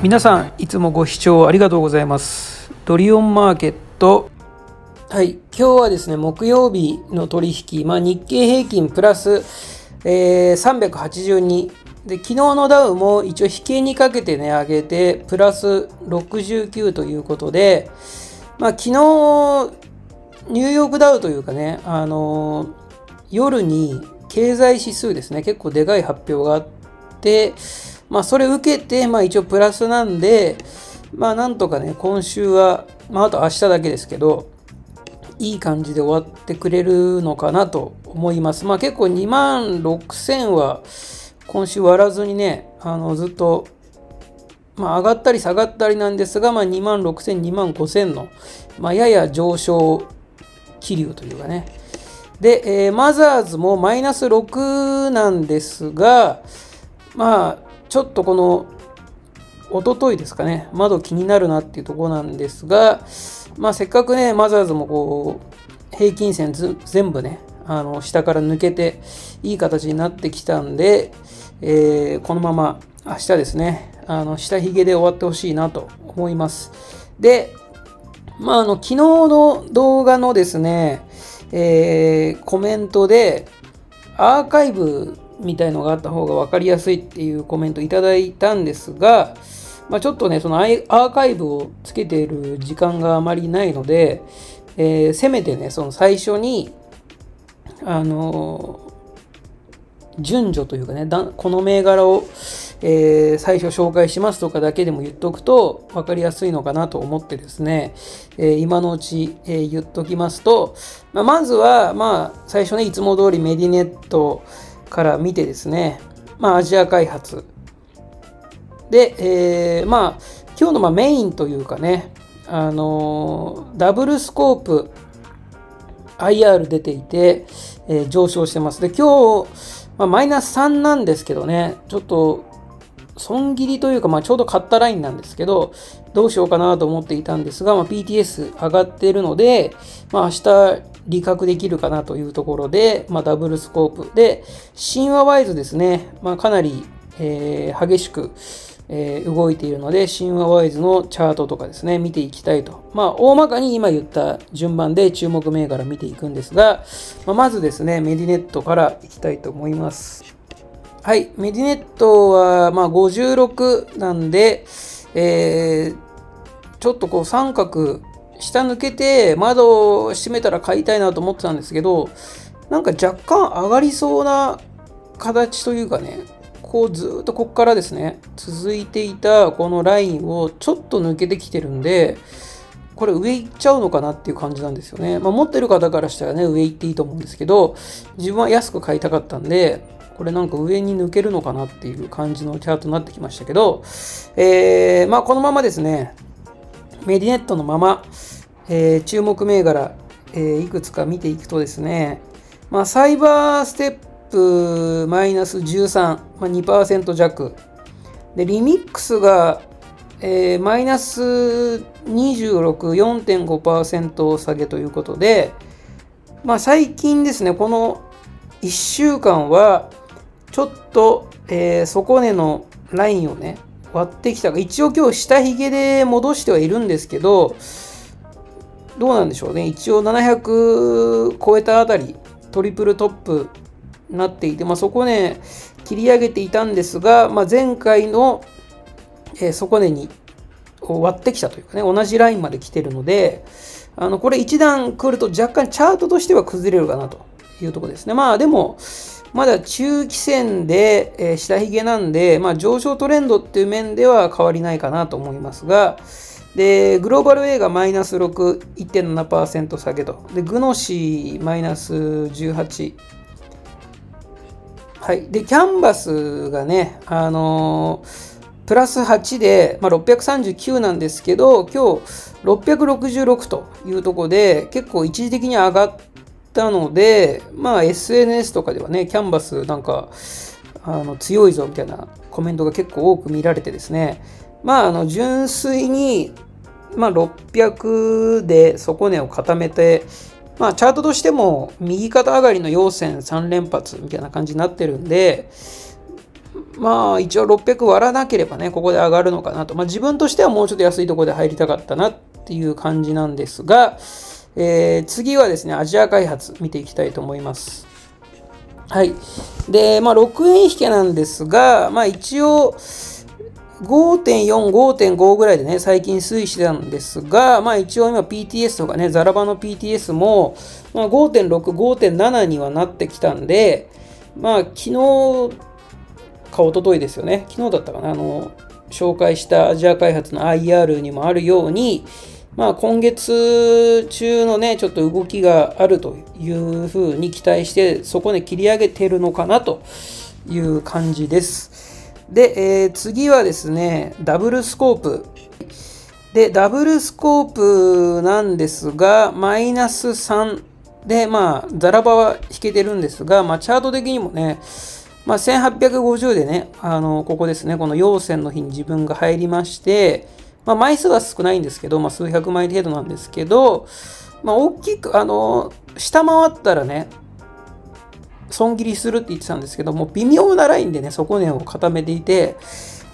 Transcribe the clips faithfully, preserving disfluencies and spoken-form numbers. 皆さんいつもご視聴ありがとうございます。ドリオンマーケット、はい、今日はですね木曜日の取引、まあ、日経平均プラス、えー、さんびゃくはちじゅうにで、昨日のダウも一応引けにかけてね上げてプラスろくじゅうきゅうということで、まあ、昨日ニューヨークダウというかね、あのー、夜に経済指数ですね、結構でかい発表があって、まあ、それ受けて、まあ、一応プラスなんで、まあ、なんとかね、今週は、まあ、あと明日だけですけど、いい感じで終わってくれるのかなと思います。まあ、結構にまんろくせんは、今週割らずにね、あのずっと、まあ、上がったり下がったりなんですが、まあ、にまんろくせん、にまんごせんの、まあ、やや上昇気流というかね。で、えー、マザーズもマイナスろくなんですが、まあ、ちょっとこの、おとといですかね、窓気になるなっていうところなんですが、まあ、せっかくね、マザーズもこう、平均線ず全部ね、あの下から抜けて、いい形になってきたんで、えー、このまま明日ですね、あの下髭で終わってほしいなと思います。で、まあ、あの昨日の動画のですね、えー、コメントで、アーカイブみたいのがあった方が分かりやすいっていうコメントいただいたんですが、まあ、ちょっとね、そのアーカイブをつけている時間があまりないので、えー、せめてね、その最初に、あのー、順序というかね、この銘柄を、えー、最初紹介しますとかだけでも言っとくと分かりやすいのかなと思ってですね、えー、今のうち、えー、言っときますと、まあ、まずは、まあ、最初ね、いつも通りメディネットから見てですね、まあ、アジア開発で、えー、まあ今日のまあメインというかね、あのー、ダブルスコープ アイアール 出ていて、えー、上昇してます。で、今日、まあ、マイナスさんなんですけどね、ちょっと損切りというか、まあ、ちょうど買ったラインなんですけど、どうしようかなと思っていたんですが、まあ、ピーティーエス 上がっているので、まあ、明日利確できるかなというところで、まあ、ダブルスコープで、神話ワイズですね、まあ、かなり、えー、激しく、えー、動いているので、神話ワイズのチャートとかですね、見ていきたいと。まあ、大まかに今言った順番で注目銘柄見ていくんですが、まあ、まずですね、メディネットからいきたいと思います。はい、メディネットはまあごじゅうろくなんで、えー、ちょっとこう三角下抜けて窓を閉めたら買いたいなと思ってたんですけど、なんか若干上がりそうな形というかね、こうずっとここからですね続いていたこのラインをちょっと抜けてきてるんで、これ上行っちゃうのかなっていう感じなんですよね。まあ、持ってる方からしたらね上行っていいと思うんですけど、自分は安く買いたかったんで。これなんか上に抜けるのかなっていう感じのチャートになってきましたけど、えー、まあこのままですね、メディネットのまま、えー、注目銘柄、えー、いくつか見ていくとですね、まあ、サイバーステップマイナスじゅうさん、まあ、にパーセント 弱で、リミックスが、えー、マイナスにじゅうろく、よんてんごパーセント 下げということで、まあ、最近ですね、このいっしゅうかんは、ちょっと、えー、底根のラインをね、割ってきたが、一応今日下髭で戻してはいるんですけど、どうなんでしょうね。一応ななひゃく超えたあたり、トリプルトップになっていて、まあ、底根切り上げていたんですが、まあ、前回の、えー、底根に割ってきたというかね、同じラインまで来てるので、あのこれ一段来ると若干チャートとしては崩れるかなというところですね。まあでも、まだ中期線で、えー、下髭なんで、まあ、上昇トレンドっていう面では変わりないかなと思いますが、でグローバル A がマイナスろく、いってんななパーセント 下げと、でグノシーマイナスじゅうはち、はい、でキャンバスがね、あのー、プラスはちで、まあ、ろっぴゃくさんじゅうきゅうなんですけど、今日ろっぴゃくろくじゅうろくというところで、結構一時的に上がって、なので、まあ、エスエヌエス とかではね、キャンバスなんかあの強いぞみたいなコメントが結構多く見られてですね、まあ、あの純粋に、まあ、ろっぴゃくで底根を固めて、まあ、チャートとしても右肩上がりの陽線さん連発みたいな感じになってるんで、まあ一応ろっぴゃく割らなければね、ここで上がるのかなと。まあ自分としてはもうちょっと安いところで入りたかったなっていう感じなんですが、えー、次はですね、アジア開発見ていきたいと思います。はい。で、まあろくえん引けなんですが、まあ一応、ごてんよん、ごてんご ぐらいでね、最近推移してたんですが、まあ一応今 ピーティーエス とかね、ザラバの ピーティーエス も、まあ、ごてんろく、ごてんなな にはなってきたんで、まあ昨日か一昨日ですよね、昨日だったかな、あの、紹介したアジア開発の アイアール にもあるように、まあ今月中のね、ちょっと動きがあるというふうに期待して、そこで切り上げてるのかなという感じです。で、えー、次はですね、ダブルスコープ。で、ダブルスコープなんですが、マイナスさんで、まあ、ザラバは引けてるんですが、まあ、チャート的にもね、まあ、せんはっぴゃくごじゅうでね、あの、ここですね、この陽線の日に自分が入りまして、まあ、枚数は少ないんですけど、まあ、数百枚程度なんですけど、まあ、大きく、あの、下回ったらね、損切りするって言ってたんですけども、微妙なラインでね、底根を固めていて、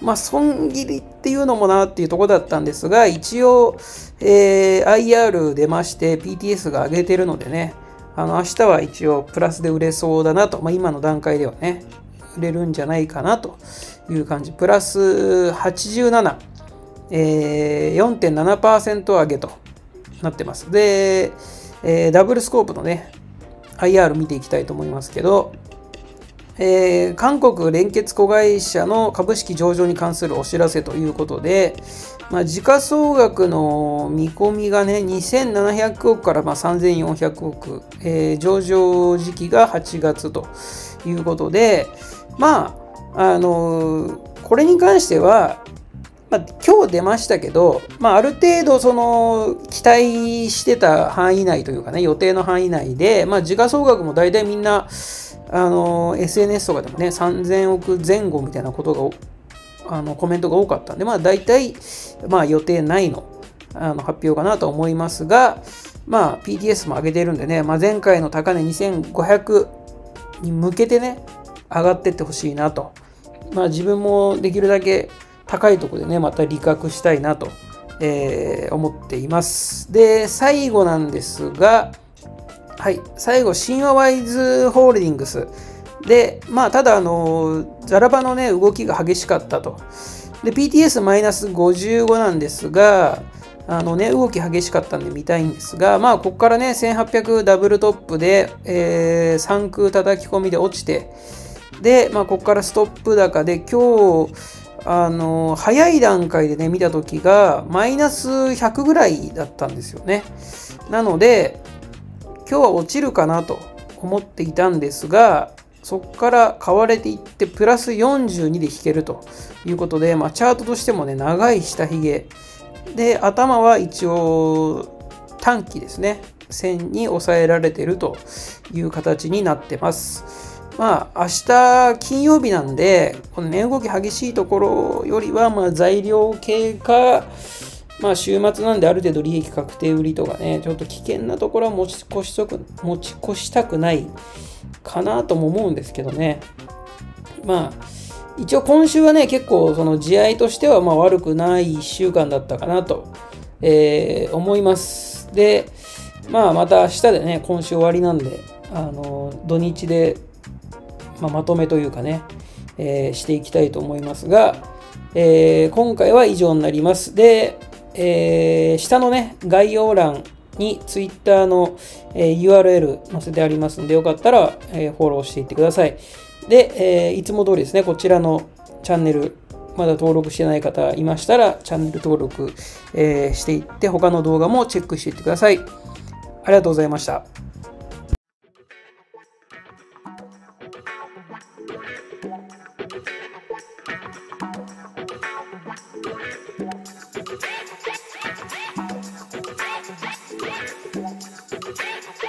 まあ、損切りっていうのもなっていうところだったんですが、一応、えー、アイアール 出まして、ピーティーエス が上げてるのでね、あの、明日は一応プラスで売れそうだなと、まあ、今の段階ではね、売れるんじゃないかなという感じ。プラスはちじゅうなな、えー、よんてんななパーセント 上げとなってます。で、えー、ダブルスコープのね、アイアール 見ていきたいと思いますけど、えー、韓国連結子会社の株式上場に関するお知らせということで、まあ、時価総額の見込みがね、にせんななひゃくおくからまあさんぜんよんひゃくおく、えー、上場時期がはちがつということで、まあ、あのー、これに関しては、まあ、今日出ましたけど、まあ、ある程度その期待してた範囲内というかね、予定の範囲内で、まあ、時価総額も大体みんなあの エスエヌエス とかでもね、さんぜんおくぜん後みたいなことがあのコメントが多かったんで、まあ、大体、まあ、予定内の、あの発表かなと思いますが、まあ、ピーティーエス も上げてるんでね、まあ、前回の高値にせんごひゃくに向けてね、上がってってほしいなと。まあ、自分もできるだけ高いところでね、また利確したいなと、えー、思っています。で、最後なんですが、はい、最後、シンワワイズホールディングス。で、まあ、ただ、あの、ザラバのね、動きが激しかったと。で、ピーティーエス マイナスごじゅうごなんですが、あのね、動き激しかったんで見たいんですが、まあ、ここからね、せんはっぴゃくダブルトップで、えー、さん空叩き込みで落ちて、で、まあ、ここからストップ高で、今日、あの早い段階でね見た時がマイナスひゃくぐらいだったんですよね。なので今日は落ちるかなと思っていたんですが、そこから買われていってプラスよんじゅうにで引けるということで、まあ、チャートとしてもね長い下ひげで、頭は一応短期ですね、線に抑えられてるという形になってます。まあ、明日金曜日なんで、この値動き激しいところよりは、まあ材料系か、まあ週末なんである程度利益確定売りとかね、ちょっと危険なところは持ち越しとく、持ち越したくないかなとも思うんですけどね。まあ、一応今週はね、結構その地合いとしてはまあ悪くないいっしゅうかんだったかなと、えー、思います。で、まあまた明日でね、今週終わりなんで、あの、土日で、まあ、まとめというかね、えー、していきたいと思いますが、えー、今回は以上になります。で、えー、下のね、概要欄に Twitter の、えー、ユーアールエル 載せてありますので、よかったら、えー、フォローしていってください。で、えー、いつも通りですね、こちらのチャンネル、まだ登録してない方いましたら、チャンネル登録、えー、していって、他の動画もチェックしていってください。ありがとうございました。We'll be right back.